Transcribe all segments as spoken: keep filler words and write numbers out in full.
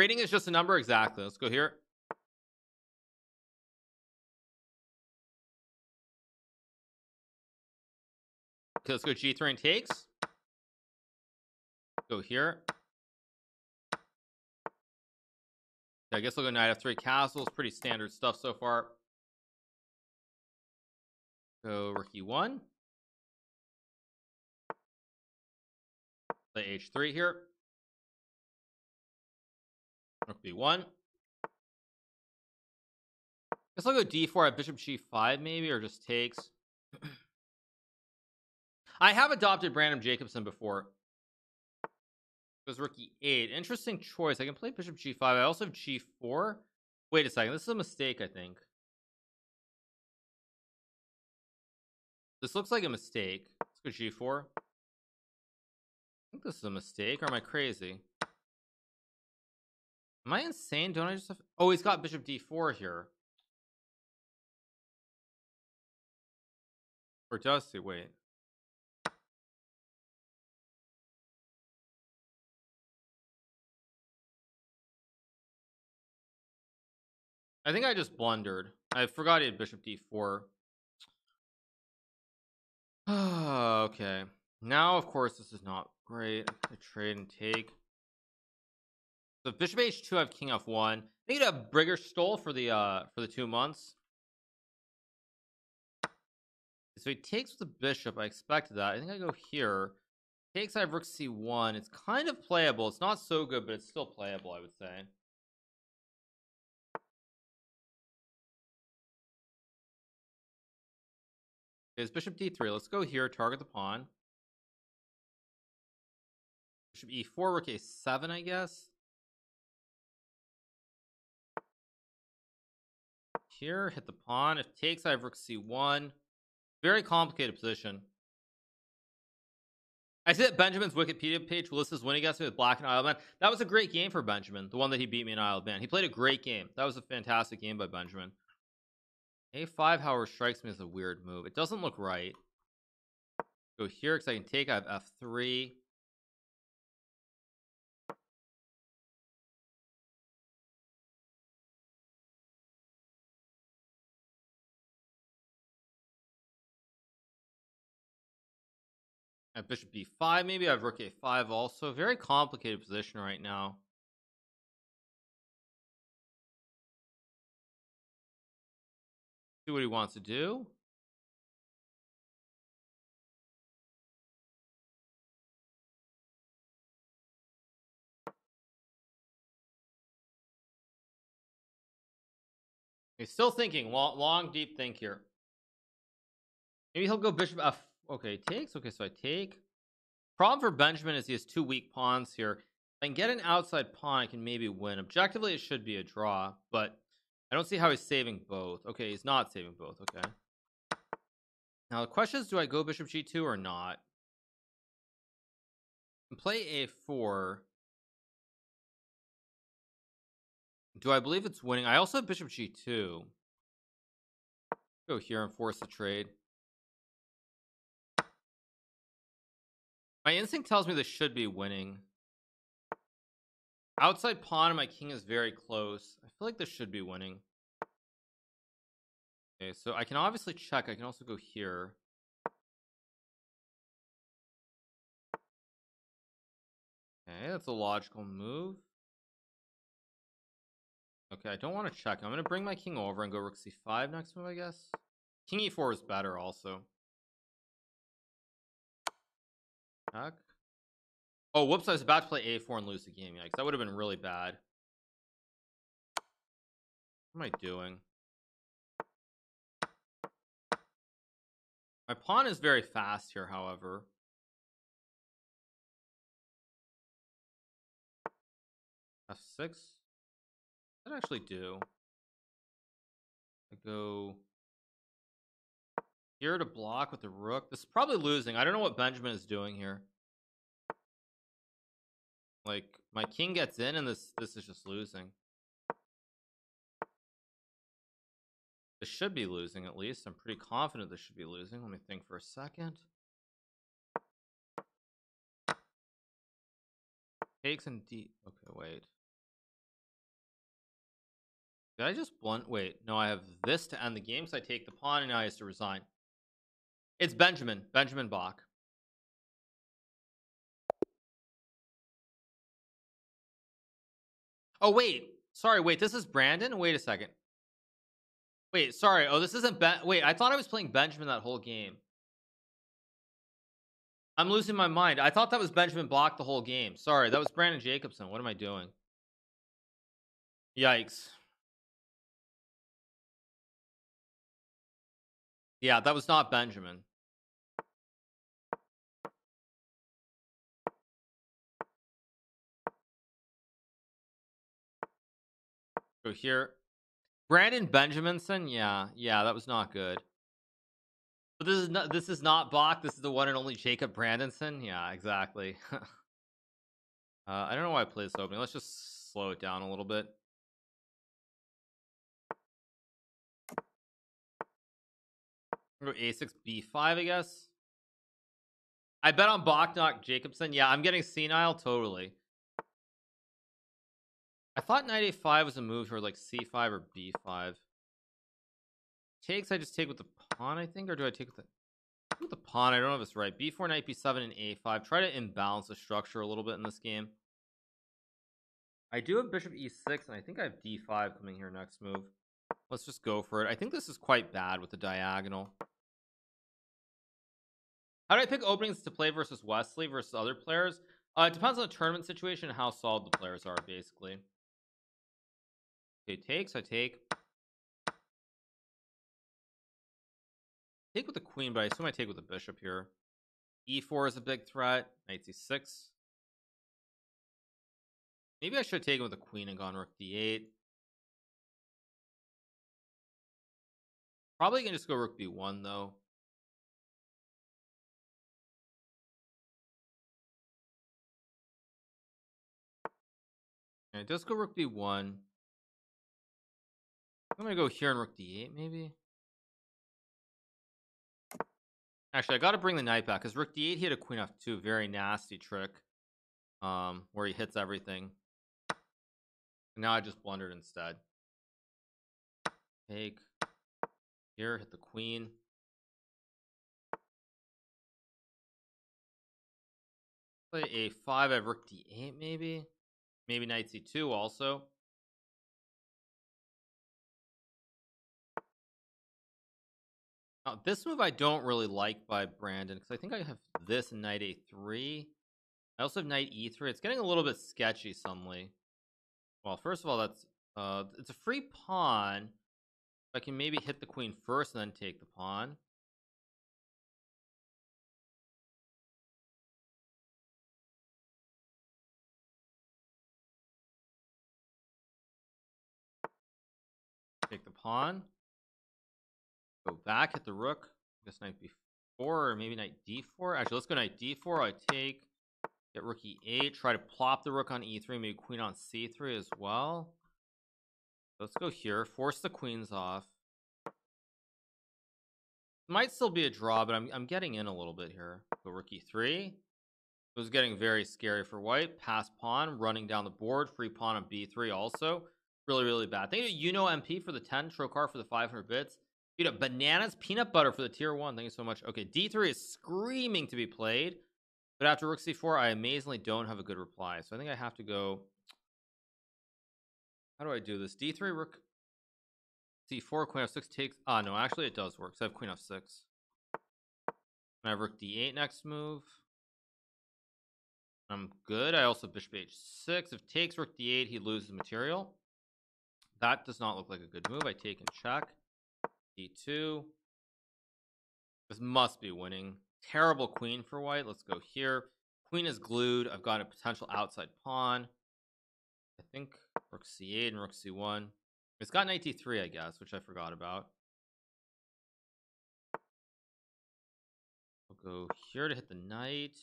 Rating is just a number. Exactly. Let's go here. Okay, let's go G three and takes. Go here. I guess I'll go knight F three castles. Pretty standard stuff so far. Go rook E one. Play H three here. Rook B one. I guess I'll go D four at bishop G five maybe, or just takes. I have adopted Brandon Jacobson before. Goes rook E eight. Interesting choice. I can play bishop G five. I also have G four. Wait a second. This is a mistake, I think. This looks like a mistake. Let's go G four. I think this is a mistake, or am I crazy? Am I insane? Don't I just have... Oh, he's got bishop D four here. Or does he? Wait. I think I just blundered. I forgot he had bishop D four. Okay. Now, of course, this is not great. I trade and take. So bishop H two, I have king F one. I need a Brigger stole for the uh for the two months. So he takes with the bishop. I expected that. I think I go here. Takes, I have rook C one. It's kind of playable. It's not so good, but it's still playable, I would say. Is bishop D three. Let's go here, target the pawn. Bishop E four, rook A seven, I guess. Here, hit the pawn. If takes, I have rook C one. Very complicated position. I see that Benjamin's Wikipedia page lists his win against me with Black and Isle of Man. That was a great game for Benjamin, the one that he beat me in Isle of Man. He played a great game. That was a fantastic game by Benjamin. A five, however, strikes me as a weird move. It doesn't look right. Go here because I can take. I have F three. I have bishop B five. Maybe I have rook A five also. Very complicated position right now. What he wants to do. He's still thinking. Long, long deep think here. Maybe he'll go bishop F. Okay, takes. Okay, so I take. Problem for Benjamin is he has two weak pawns here. If I can get an outside pawn, I can maybe win. Objectively, it should be a draw, but I don't see how he's saving both. Okay, he's not saving both. Okay. Now the question is, do I go bishop G two or not? And play A four. Do I believe it's winning? I also have bishop G two. Go here and force the trade. My instinct tells me this should be winning. Outside pawn and my king is very close. I feel like this should be winning. Okay, so I can obviously check. I can also go here. Okay, that's a logical move. Okay, I don't want to check. I'm going to bring my king over and go rook C five next move, I guess. King E four is better also. Check. Oh, whoops, I was about to play A four and lose the game. Yikes, that would have been really bad. What am I doing? My pawn is very fast here, however. F six. What does that actually do? I go here to block with the rook. This is probably losing. I don't know what Benjamin is doing here. Like, my king gets in, and this this is just losing. This should be losing, at least. I'm pretty confident this should be losing. Let me think for a second. Takes and D... Okay, wait. Did I just blunt? Wait, no, I have this to end the game, so I take the pawn, and now he has to resign. It's Benjamin. Benjamin Bach. Oh, wait. Sorry, wait. This is Brandon? Wait a second. Wait, sorry. Oh, this isn't Ben. Wait, I thought I was playing Benjamin that whole game. I'm losing my mind. I thought that was Benjamin Bach the whole game. Sorry, that was Brandon Jacobson. What am I doing? Yikes. Yeah, that was not Benjamin. Go here. Brandon Benjaminson? Yeah, yeah, that was not good. But this is not, this is not Bach. This is the one and only Jacob Brandonson. Yeah, exactly. uh, I don't know why I play this opening. Let's just slow it down a little bit. Go a six, b five, I guess. I bet on Bach, not Jacobson. Yeah, I'm getting senile, totally. I thought knight a five was a move toward like c five or b five. Takes, I just take with the pawn, I think, or do I take with the, with the pawn? I don't know if it's right. b four, knight b seven, and a five. Try to imbalance the structure a little bit in this game. I do have bishop e six, and I think I have d five coming here next move. Let's just go for it. I think this is quite bad with the diagonal. How do I pick openings to play versus Wesley versus other players? Uh, it depends on the tournament situation and how solid the players are, basically. Okay, takes, I take. Take with the queen, but I assume I take with the bishop here. e four is a big threat. Knight c six. Maybe I should have taken with the queen and gone rook d eight. Probably can just go rook b one, though. And just go rook b one. I'm gonna go here and rook d eight, maybe. Actually, I got to bring the knight back because rook d eight hit a queen f two, very nasty trick, um, where he hits everything. And now I just blundered instead. Take here, hit the queen. Play a five. I have rook d eight, maybe, maybe knight c two also. Now, this move I don't really like by Brandon because I think I have this and knight a three. I also have knight e three. It's getting a little bit sketchy suddenly. Well, first of all, that's uh, it's a free pawn. I can maybe hit the queen first and then take the pawn. Take the pawn. Go back, hit the rook. I guess knight b four or maybe knight d four. Actually, let's go knight d four. I take, get rook e eight. Try to plop the rook on e three. Maybe queen on c three as well. Let's go here. Force the queens off. Might still be a draw, but I'm I'm getting in a little bit here. Go rook e three. It was getting very scary for white. Pass pawn, running down the board. Free pawn on b three also. Really, really bad. Thank you to UnoMP for the ten. Trokar for the five hundred bits. You know, bananas, peanut butter for the tier one. Thank you so much. Okay, d three is screaming to be played. But after rook c four, I amazingly don't have a good reply. So I think I have to go... How do I do this? d three, rook c four, queen f six takes... Ah, no, actually it does work. So I have queen f six. And I have rook d eight next move. I'm good. I also have bishop h six. If takes rook d eight, he loses material. That does not look like a good move. I take and check. d two. This must be winning. Terrible queen for white. Let's go here. Queen is glued. I've got a potential outside pawn. I think rook c eight and rook c one. It's got knight d three, I guess, which I forgot about. We'll go here to hit the knight.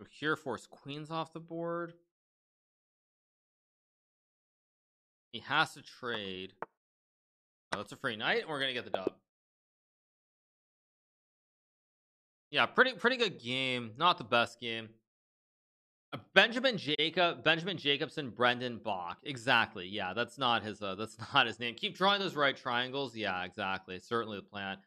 Go here, force queens off the board. He has to trade. Oh, that's a free knight, and we're gonna get the dub. Yeah, pretty pretty good game. Not the best game. Benjamin Jacob, Benjamin Jacobson, Brandon Bach. Exactly. Yeah, that's not his. Uh, that's not his name. Keep drawing those right triangles. Yeah, exactly. Certainly the plan.